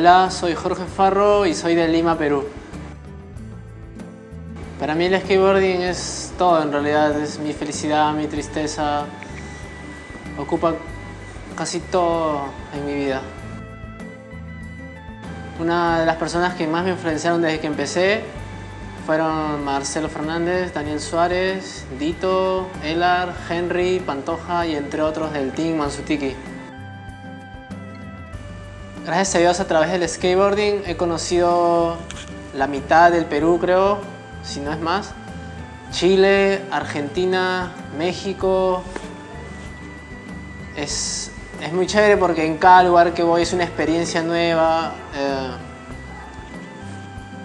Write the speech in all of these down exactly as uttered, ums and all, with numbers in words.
Hola, soy Jorge Farro y soy de Lima, Perú. Para mí el skateboarding es todo, en realidad. Es mi felicidad, mi tristeza. Ocupa casi todo en mi vida. Una de las personas que más me influenciaron desde que empecé fueron Marcelo Fernández, Daniel Suárez, Dito, Elar, Henry, Pantoja y entre otros del Team Mansutiki. Gracias a Dios, a través del skateboarding he conocido la mitad del Perú, creo, si no es más. Chile, Argentina, México. Es, es muy chévere porque en cada lugar que voy es una experiencia nueva. Eh,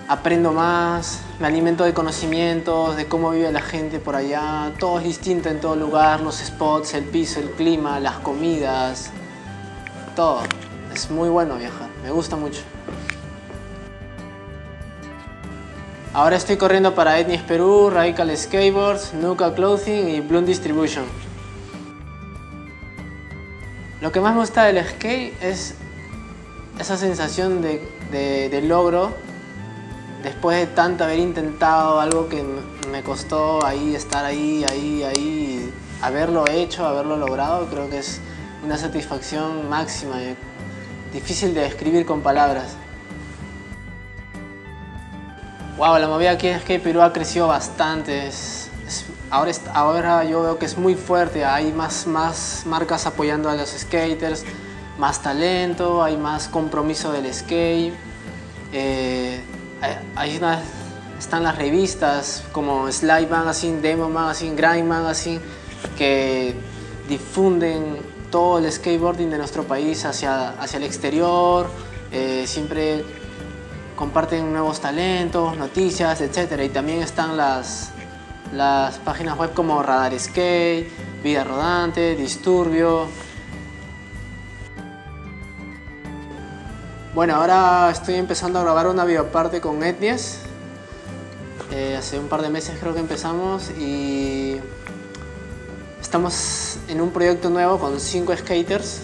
aprendo más, me alimento de conocimientos, de cómo vive la gente por allá. Todo es distinto en todo lugar, los spots, el piso, el clima, las comidas, todo. Es muy bueno viajar, me gusta mucho. Ahora estoy corriendo para Etnies Perú, Radical Skateboards, Nuka Clothing y Bloom Distribution. Lo que más me gusta del skate es esa sensación de, de, de logro después de tanto haber intentado algo que me costó ahí, estar ahí, ahí, ahí, haberlo hecho, haberlo logrado. Creo que es una satisfacción máxima, difícil de describir con palabras. Wow, la movida aquí en Skate Perú ha crecido bastante. Es, es, ahora, es, ahora yo veo que es muy fuerte. Hay más, más marcas apoyando a los skaters, más talento, hay más compromiso del skate. Eh, hay una, están las revistas como Slide Magazine, Demo Magazine, Grind Magazine, que difunden todo el skateboarding de nuestro país hacia, hacia el exterior. Eh, siempre comparten nuevos talentos, noticias, etcétera. Y también están las, las páginas web como Radar Skate, Vida Rodante, Disturbio. Bueno, ahora estoy empezando a grabar una videoparte con Etnies. Eh, hace un par de meses creo que empezamos y estamos en un proyecto nuevo con cinco skaters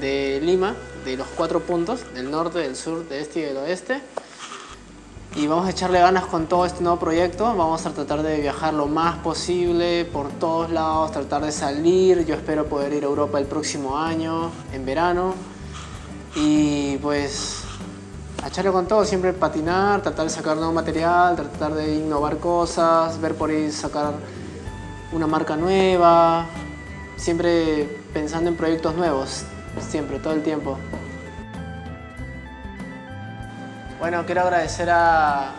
de Lima, de los cuatro puntos, del norte, del sur, del este y del oeste. Y vamos a echarle ganas con todo este nuevo proyecto. Vamos a tratar de viajar lo más posible por todos lados, tratar de salir. Yo espero poder ir a Europa el próximo año, en verano. Y pues, a echarle con todo, siempre patinar, tratar de sacar nuevo material, tratar de innovar cosas, ver por ahí sacar una marca nueva, siempre pensando en proyectos nuevos. Siempre, todo el tiempo. Bueno, quiero agradecer a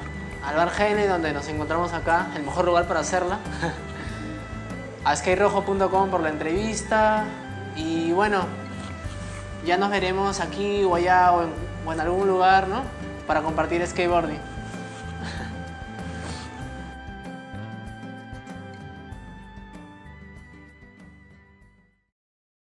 Alvar Geni, donde nos encontramos acá, el mejor lugar para hacerla. A skate rojo punto com por la entrevista. Y bueno, ya nos veremos aquí o allá o en, o en algún lugar, ¿no? Para compartir skateboarding.